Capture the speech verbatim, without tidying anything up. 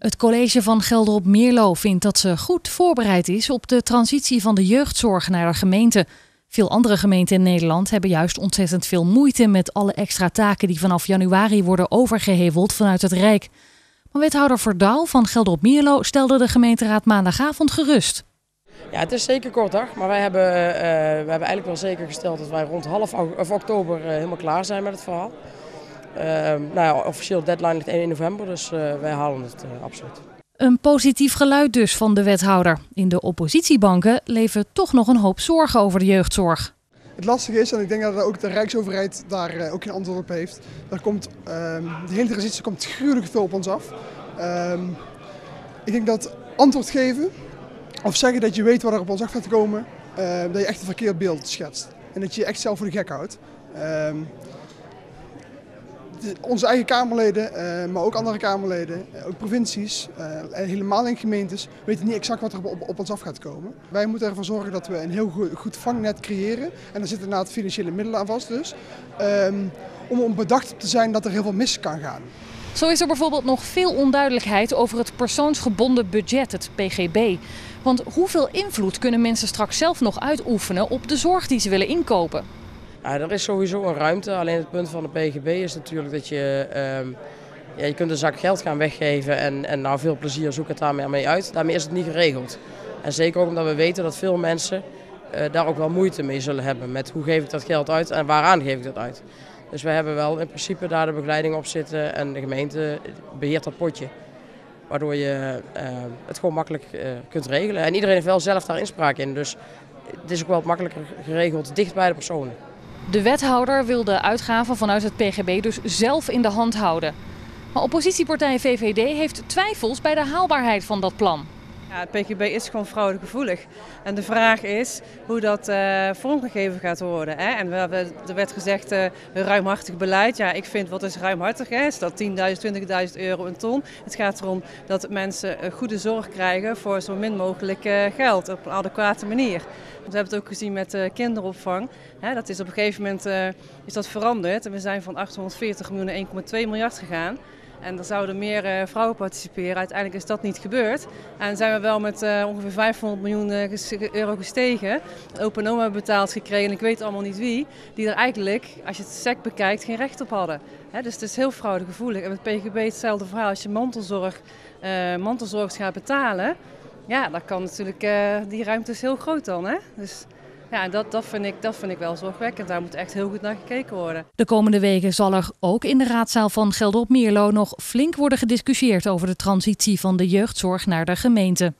Het college van Geldrop-Mierlo vindt dat ze goed voorbereid is op de transitie van de jeugdzorg naar de gemeente. Veel andere gemeenten in Nederland hebben juist ontzettend veel moeite met alle extra taken die vanaf januari worden overgeheveld vanuit het Rijk. Maar wethouder Verdouw van Geldrop-Mierlo stelde de gemeenteraad maandagavond gerust. Ja, het is zeker kort dag, maar wij hebben, uh, wij hebben eigenlijk wel zeker gesteld dat wij rond half of oktober uh, helemaal klaar zijn met het verhaal. Uh, nou ja, officieel deadline ligt één november, dus uh, wij halen het uh, absoluut. Een positief geluid dus van de wethouder. In de oppositiebanken leven toch nog een hoop zorgen over de jeugdzorg. Het lastige is, en ik denk dat ook de Rijksoverheid daar uh, ook geen antwoord op heeft, daar komt, uh, de hele transitie komt gruwelijk veel op ons af. Uh, ik denk dat antwoord geven of zeggen dat je weet wat er op ons af gaat komen, uh, dat je echt een verkeerd beeld schetst. En dat je je echt zelf voor de gek houdt. Uh, De, onze eigen Kamerleden, uh, maar ook andere Kamerleden, uh, ook provincies, uh, helemaal in gemeentes, weten niet exact wat er op, op, op ons af gaat komen. Wij moeten ervoor zorgen dat we een heel goed, goed vangnet creëren. En daar zitten inderdaad financiële middelen aan vast dus. Um, om bedacht te zijn dat er heel veel mis kan gaan. Zo is er bijvoorbeeld nog veel onduidelijkheid over het persoonsgebonden budget, het P G B. Want hoeveel invloed kunnen mensen straks zelf nog uitoefenen op de zorg die ze willen inkopen? Ja, er is sowieso een ruimte, alleen het punt van de P G B is natuurlijk dat je, uh, ja, je kunt een zak geld gaan weggeven en, en nou veel plezier zoek het daarmee uit. Daarmee is het niet geregeld. En zeker ook omdat we weten dat veel mensen uh, daar ook wel moeite mee zullen hebben met hoe geef ik dat geld uit en waaraan geef ik dat uit. Dus we hebben wel in principe daar de begeleiding op zitten en de gemeente beheert dat potje. Waardoor je uh, het gewoon makkelijk uh, kunt regelen. En iedereen heeft wel zelf daar inspraak in, dus het is ook wel makkelijker geregeld dicht bij de personen. De wethouder wil de uitgaven vanuit het P G B dus zelf in de hand houden. Maar oppositiepartij V V D heeft twijfels bij de haalbaarheid van dat plan. Ja, het P G B is gewoon fraudegevoelig. En de vraag is hoe dat uh, vormgegeven gaat worden. Hè? En we hebben, er werd gezegd uh, ruimhartig beleid. Ja, ik vind wat is ruimhartig? Hè? Is dat tienduizend, twintigduizend euro een ton? Het gaat erom dat mensen goede zorg krijgen voor zo min mogelijk uh, geld op een adequate manier. We hebben het ook gezien met uh, kinderopvang. Hè? Dat is op een gegeven moment uh, is dat veranderd. En we zijn van achthonderdveertig miljoen naar één komma twee miljard gegaan. En er zouden meer uh, vrouwen participeren. Uiteindelijk is dat niet gebeurd. En zijn we wel met uh, ongeveer vijfhonderd miljoen uh, ges euro gestegen. Opa en oma betaald gekregen, en ik weet allemaal niet wie. Die er eigenlijk, als je het sec bekijkt, geen recht op hadden. He, dus het is heel fraudegevoelig. En met P G B hetzelfde verhaal. Als je mantelzorg, uh, mantelzorg gaat betalen, ja, dan kan natuurlijk, uh, die ruimte is heel groot dan. Hè? Dus... Ja, dat, dat, vind ik, dat vind ik wel zorgwekkend. Daar moet echt heel goed naar gekeken worden. De komende weken zal er ook in de raadzaal van Geldrop-Mierlo nog flink worden gediscussieerd over de transitie van de jeugdzorg naar de gemeente.